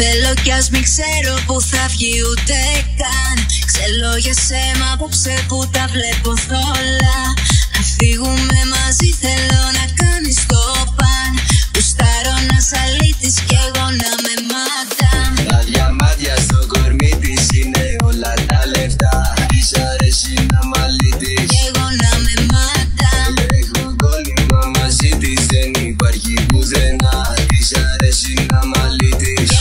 Feel like as mixero, both of you they can. Ξελό για σέμα απόψε που τα βλέπω θόλα. Να φύγουμε μαζί, θέλω να κάνεις το παν. Γουστάρω να σ' αλήτης κι εγώ να με μάταν. Μάδια μάτια στο κορμί της είναι όλα τα λεφτά. Της αρέσει να μ' αλήτης κι εγώ να με μάταν. Έχω κόλλημα μαζί της, δεν υπάρχει πουθενά. Της αρέσει να μ' αλήτης.